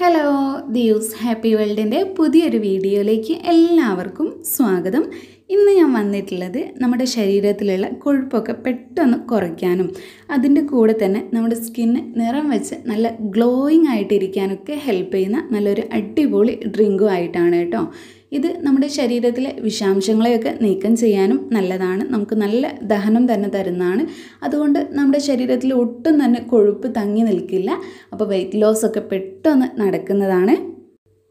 Hello ദിയൂസ് happy വേൾഡിൻ്റെ പുതിയൊരു വീഡിയോയിലേക്ക് എല്ലാവർക്കും സ്വാഗതം. ഇന്ന് ഞാൻ വന്നിട്ടുള്ളത് നമ്മുടെ ശരീരത്തിലുള്ള കൊഴുപ്പൊക്കെ പെട്ടെന്ന് കുറയ്ക്കാനും അതിൻ്റെ കൂടെ തന്നെ നമ്മുടെ സ്കിന്ന് നിറം വെച്ച് നല്ല ഗ്ലോയിങ് ആയിട്ടിരിക്കാനൊക്കെ ഹെൽപ്പ് ചെയ്യുന്ന നല്ലൊരു അടിപൊളി ഡ്രിങ്കും ആയിട്ടാണ് കേട്ടോ. ഇത് നമ്മുടെ ശരീരത്തിലെ വിഷാംശങ്ങളെയൊക്കെ നീക്കം ചെയ്യാനും നല്ലതാണ്, നമുക്ക് നല്ല ദഹനം തന്നെ തരുന്നതാണ്. അതുകൊണ്ട് നമ്മുടെ ശരീരത്തിൽ ഒട്ടും തന്നെ കൊഴുപ്പ് തങ്ങി നിൽക്കില്ല. അപ്പോൾ വെയ്റ്റ് ലോസൊക്കെ പെട്ടെന്ന് നടക്കുന്നതാണ്.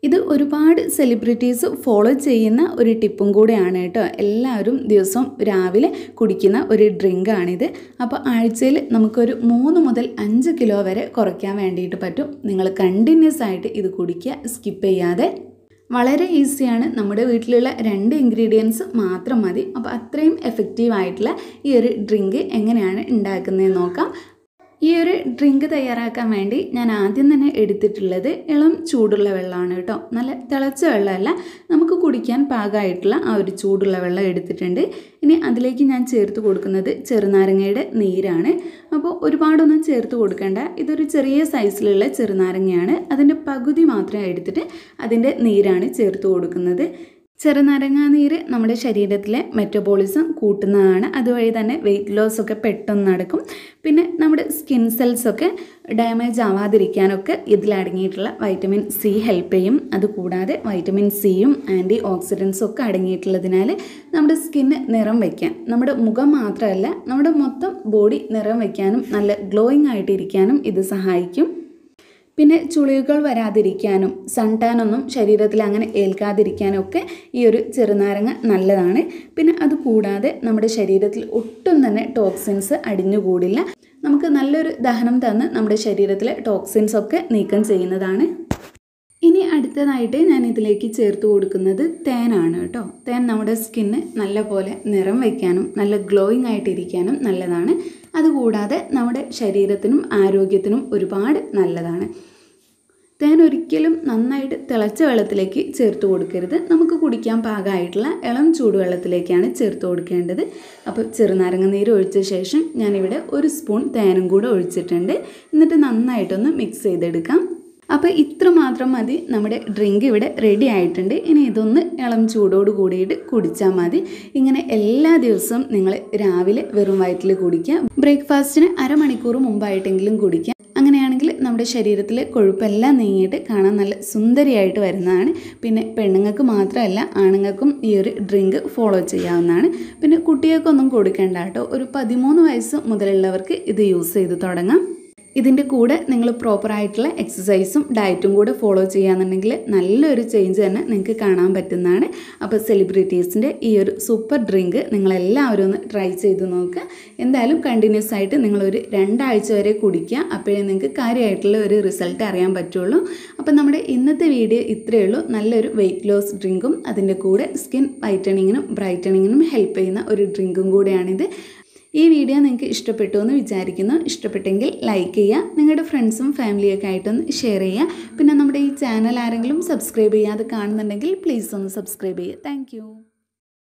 ഇത് ഒരുപാട് സെലിബ്രിറ്റീസ് ഫോളോ ചെയ്യുന്ന ഒരു ടിപ്പും കൂടെയാണ് കേട്ടോ. എല്ലാവരും ദിവസവും രാവിലെ കുടിക്കുന്ന ഒരു ഡ്രിങ്കാണിത്. അപ്പോൾ ആഴ്ചയിൽ നമുക്കൊരു 3 മുതൽ 5 കിലോ വരെ കുറയ്ക്കാൻ വേണ്ടിയിട്ട് പറ്റും. നിങ്ങൾ കണ്ടിന്യൂസ് ആയിട്ട് ഇത് കുടിക്കുക, സ്കിപ്പ് ചെയ്യാതെ. വളരെ ഈസിയാണ്, നമ്മുടെ വീട്ടിലുള്ള 2 ഇൻഗ്രീഡിയൻസ് മാത്രം മതി. അപ്പോൾ അത്രയും എഫക്റ്റീവായിട്ടുള്ള ഈ ഒരു ഡ്രിങ്ക് എങ്ങനെയാണ് ഉണ്ടാക്കുന്നതെന്ന് നോക്കാം. ഈ ഒരു ഡ്രിങ്ക് തയ്യാറാക്കാൻ വേണ്ടി ഞാൻ ആദ്യം തന്നെ എടുത്തിട്ടുള്ളത് ഇളം ചൂടുള്ള വെള്ളമാണ് കേട്ടോ. നല്ല തിളച്ച വെള്ളമല്ല, നമുക്ക് കുടിക്കാൻ പാകമായിട്ടുള്ള ആ ഒരു ചൂടുള്ള വെള്ളം എടുത്തിട്ടുണ്ട്. ഇനി അതിലേക്ക് ഞാൻ ചേർത്ത് കൊടുക്കുന്നത് ചെറുനാരങ്ങയുടെ നീരാണ്. അപ്പോൾ ഒരുപാടൊന്നും ചേർത്ത് കൊടുക്കേണ്ട, ഇതൊരു ചെറിയ സൈസിലുള്ള ചെറുനാരങ്ങയാണ്. അതിൻ്റെ പകുതി മാത്രം എടുത്തിട്ട് അതിൻ്റെ നീരാണ് ചേർത്ത് കൊടുക്കുന്നത്. ചെറുനാരങ്ങ നീര് നമ്മുടെ ശരീരത്തിലെ മെറ്റബോളിസം കൂട്ടുന്നതാണ്. അതുവഴി തന്നെ വെയ്റ്റ് ലോസൊക്കെ പെട്ടെന്ന് നടക്കും. പിന്നെ നമ്മുടെ സ്കിൻ സെൽസൊക്കെ ഡാമേജ് ആവാതിരിക്കാനൊക്കെ ഇതിലടങ്ങിയിട്ടുള്ള വൈറ്റമിൻ സി ഹെൽപ്പ് ചെയ്യും. അതുകൂടാതെ വൈറ്റമിൻ സിയും ആൻറ്റി ഓക്സിഡൻസും ഒക്കെ അടങ്ങിയിട്ടുള്ളതിനാൽ നമ്മുടെ സ്കിന്ന് നിറം വയ്ക്കാൻ, നമ്മുടെ മുഖം മാത്രമല്ല നമ്മുടെ മൊത്തം ബോഡി നിറം വയ്ക്കാനും നല്ല ഗ്ലോയിങ് ആയിട്ടിരിക്കാനും ഇത് സഹായിക്കും. പിന്നെ ചുളിവുകൾ വരാതിരിക്കാനും സൺടാനൊന്നും ശരീരത്തിൽ അങ്ങനെ ഏൽക്കാതിരിക്കാനും ഒക്കെ ഈ ഒരു ചെറുനാരങ്ങ നല്ലതാണ്. പിന്നെ അതുകൂടാതെ നമ്മുടെ ശരീരത്തിൽ ഒട്ടും തന്നെ ടോക്സിൻസ് അടിഞ്ഞുകൂടില്ല. നമുക്ക് നല്ലൊരു ദഹനം തന്ന് നമ്മുടെ ശരീരത്തിലെ ടോക്സിൻസ് ഒക്കെ നീക്കം ചെയ്യുന്നതാണ്. ഇനി അടുത്തതായിട്ട് ഞാൻ ഇതിലേക്ക് ചേർത്ത് കൊടുക്കുന്നത് തേനാണ് കേട്ടോ. തേൻ നമ്മുടെ സ്കിന്ന് നല്ലപോലെ നിറം വയ്ക്കാനും നല്ല ഗ്ലോയിങ് ആയിട്ടിരിക്കാനും നല്ലതാണ്. അതുകൂടാതെ നമ്മുടെ ശരീരത്തിനും ആരോഗ്യത്തിനും ഒരുപാട് നല്ലതാണ്. തേൻ ഒരിക്കലും നന്നായിട്ട് തിളച്ച വെള്ളത്തിലേക്ക് ചേർത്ത് കൊടുക്കരുത്, നമുക്ക് കുടിക്കാൻ പാകമായിട്ടുള്ള ഇളം ചൂടുവെള്ളത്തിലേക്കാണ് ചേർത്ത് കൊടുക്കേണ്ടത്. അപ്പോൾ ചെറുനാരങ്ങ നീര് ഒഴിച്ച ശേഷം ഞാനിവിടെ 1 സ്പൂൺ തേനും കൂടെ ഒഴിച്ചിട്ടുണ്ട്. എന്നിട്ട് നന്നായിട്ടൊന്ന് മിക്സ് ചെയ്തെടുക്കാം. അപ്പോൾ ഇത്ര മാത്രം മതി, നമ്മുടെ ഡ്രിങ്ക് ഇവിടെ റെഡി ആയിട്ടുണ്ട്. ഇനി ഇതൊന്ന് ഇളം ചൂടോട് കൂടിയിട്ട് കുടിച്ചാൽ മതി. ഇങ്ങനെ എല്ലാ ദിവസവും നിങ്ങൾ രാവിലെ വെറും വയറ്റിൽ കുടിക്കുക, ബ്രേക്ക്ഫാസ്റ്റിന് അരമണിക്കൂർ മുമ്പായിട്ടെങ്കിലും കുടിക്കുക. അങ്ങനെയാണെങ്കിൽ നമ്മുടെ ശരീരത്തിലെ കൊഴുപ്പെല്ലാം നീങ്ങിയിട്ട് കാണാൻ നല്ല സുന്ദരിയായിട്ട് വരുന്നതാണ്. പിന്നെ പെണ്ണുങ്ങൾക്ക് മാത്രമല്ല ആണുങ്ങൾക്കും ഈ ഒരു ഡ്രിങ്ക് ഫോളോ ചെയ്യാവുന്നതാണ്. പിന്നെ കുട്ടികൾക്കൊന്നും കൊടുക്കേണ്ട കേട്ടോ, ഒരു 13 വയസ്സ് മുതലുള്ളവർക്ക് ഇത് യൂസ് ചെയ്ത് തുടങ്ങാം. ഇതിൻ്റെ കൂടെ നിങ്ങൾ പ്രോപ്പറായിട്ടുള്ള എക്സസൈസും ഡയറ്റും കൂടെ ഫോളോ ചെയ്യുകയാണെന്നുണ്ടെങ്കിൽ നല്ലൊരു ചേഞ്ച് തന്നെ നിങ്ങൾക്ക് കാണാൻ പറ്റുന്നതാണ്. അപ്പോൾ സെലിബ്രിറ്റീസിൻ്റെ ഈ ഒരു സൂപ്പർ ഡ്രിങ്ക് നിങ്ങളെല്ലാവരും ഒന്ന് ട്രൈ ചെയ്ത് നോക്കുക. എന്തായാലും കണ്ടിന്യൂസ് ആയിട്ട് നിങ്ങളൊരു 2 ആഴ്ച വരെ കുടിക്കുക, അപ്പോഴേ നിങ്ങൾക്ക് കാര്യമായിട്ടുള്ള ഒരു റിസൾട്ട് അറിയാൻ പറ്റുള്ളൂ. അപ്പോൾ നമ്മുടെ ഇന്നത്തെ വീഡിയോ ഇത്രയേ ഉള്ളൂ. നല്ലൊരു വെയ്റ്റ് ലോസ് ഡ്രിങ്കും അതിൻ്റെ കൂടെ സ്കിൻ വൈറ്റനിങ്ങിനും ബ്രൈറ്റനിങ്ങിനും ഹെൽപ്പ് ചെയ്യുന്ന ഒരു ഡ്രിങ്കും കൂടെയാണിത്. ഈ വീഡിയോ നിങ്ങൾക്ക് ഇഷ്ടപ്പെട്ടു എന്ന് വിചാരിക്കുന്നു. ഇഷ്ടപ്പെട്ടെങ്കിൽ ലൈക്ക് ചെയ്യുക, നിങ്ങളുടെ ഫ്രണ്ട്സും ഫാമിലിയൊക്കെ ആയിട്ടൊന്ന് ഷെയർ ചെയ്യുക. പിന്നെ നമ്മുടെ ഈ ചാനൽ ആരെങ്കിലും സബ്സ്ക്രൈബ് ചെയ്യാതെ കാണുന്നുണ്ടെങ്കിൽ പ്ലീസ് ഒന്ന് സബ്സ്ക്രൈബ് ചെയ്യുക. താങ്ക്